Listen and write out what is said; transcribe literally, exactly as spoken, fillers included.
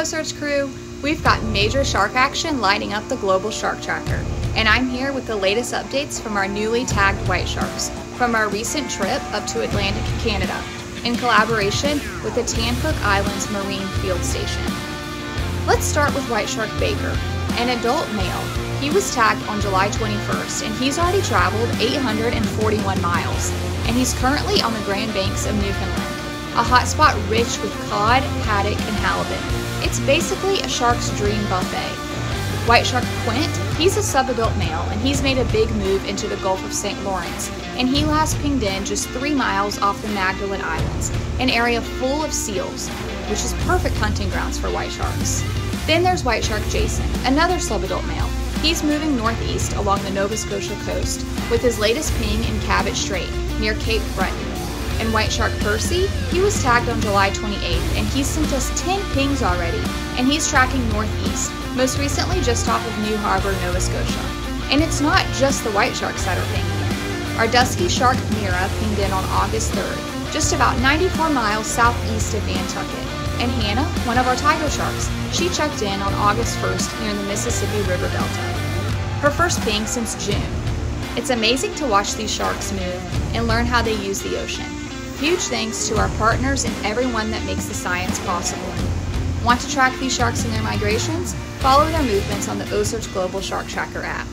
OCEARCH crew, we've got major shark action lining up the Global Shark Tracker, and I'm here with the latest updates from our newly tagged white sharks from our recent trip up to Atlantic Canada in collaboration with the Tancook Islands Marine Field Station. Let's start with white shark Baker, an adult male. He was tagged on July twenty-first, and he's already traveled eight hundred forty-one miles, and he's currently on the Grand Banks of Newfoundland, a hotspot rich with cod, haddock, and halibut. It's basically a shark's dream buffet. White shark Quint, he's a sub-adult male, and he's made a big move into the Gulf of Saint Lawrence, and he last pinged in just three miles off the Magdalen Islands, an area full of seals, which is perfect hunting grounds for white sharks. Then there's white shark Jason, another sub-adult male. He's moving northeast along the Nova Scotia coast with his latest ping in Cabot Strait, near Cape Breton. And white shark Percy, he was tagged on July twenty-eighth, and he's sent us ten pings already, and he's tracking northeast, most recently just off of New Harbor, Nova Scotia. And it's not just the white sharks that are pinging. Our dusky shark Mira pinged in on August third, just about ninety-four miles southeast of Nantucket. And Hannah, one of our tiger sharks, she checked in on August first near the Mississippi River Delta. Her first ping since June. It's amazing to watch these sharks move and learn how they use the ocean. Huge thanks to our partners and everyone that makes the science possible. Want to track these sharks in their migrations? Follow their movements on the OCEARCH Global Shark Tracker app.